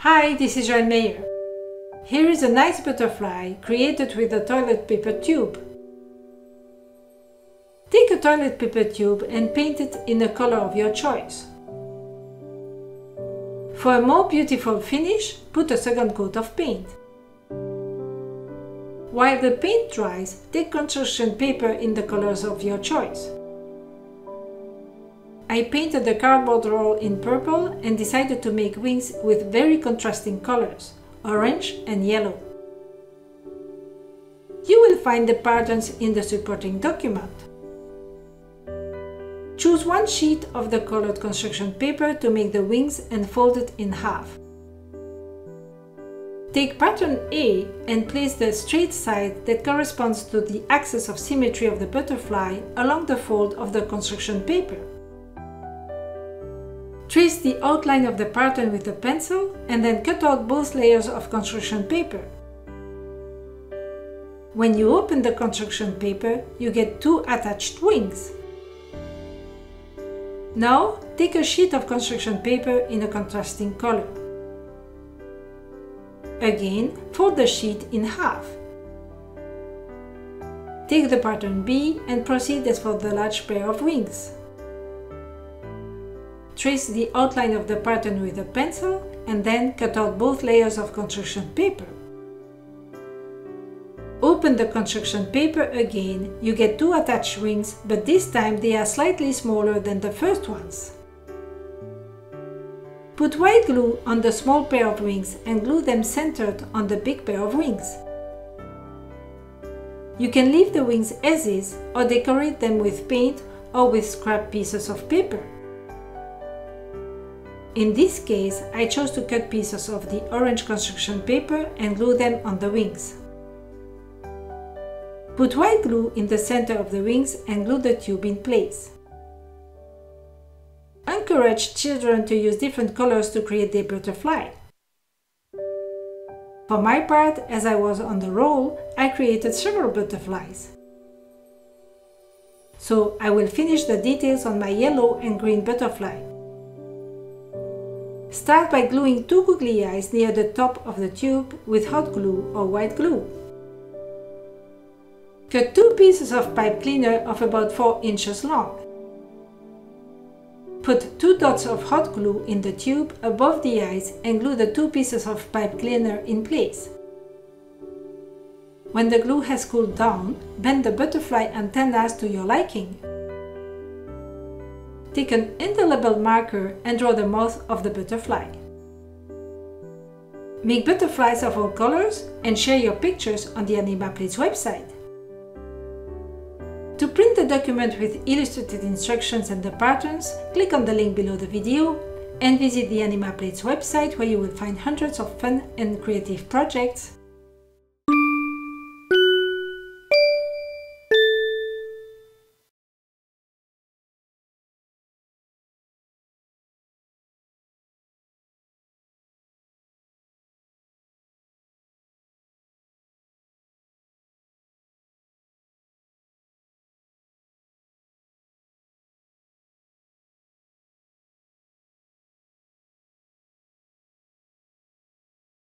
Hi, this is Joelle Meyer. Here is a nice butterfly created with a toilet paper tube. Take a toilet paper tube and paint it in the color of your choice. For a more beautiful finish, put a second coat of paint. While the paint dries, take construction paper in the colors of your choice. I painted the cardboard roll in purple and decided to make wings with very contrasting colors, orange and yellow. You will find the patterns in the supporting document. Choose one sheet of the colored construction paper to make the wings and fold it in half. Take pattern A and place the straight side that corresponds to the axis of symmetry of the butterfly along the fold of the construction paper. Trace the outline of the pattern with a pencil and then cut out both layers of construction paper. When you open the construction paper, you get two attached wings. Now, take a sheet of construction paper in a contrasting color. Again, fold the sheet in half. Take the pattern B and proceed as for the large pair of wings. Trace the outline of the pattern with a pencil and then cut out both layers of construction paper. Open the construction paper again, you get two attached wings, but this time they are slightly smaller than the first ones. Put white glue on the small pair of wings and glue them centered on the big pair of wings. You can leave the wings as is or decorate them with paint or with scrap pieces of paper. In this case, I chose to cut pieces of the orange construction paper and glue them on the wings. Put white glue in the center of the wings and glue the tube in place. Encourage children to use different colors to create their butterfly. For my part, as I was on the roll, I created several butterflies. So I will finish the details on my yellow and green butterfly. Start by gluing two googly eyes near the top of the tube with hot glue or white glue. Cut two pieces of pipe cleaner of about 4 inches long. Put two dots of hot glue in the tube above the eyes and glue the two pieces of pipe cleaner in place. When the glue has cooled down, bend the butterfly antennas to your liking. Take an indelible marker and draw the mouth of the butterfly. Make butterflies of all colors and share your pictures on the Animaplates website. To print the document with illustrated instructions and the patterns, click on the link below the video and visit the Animaplates website where you will find hundreds of fun and creative projects.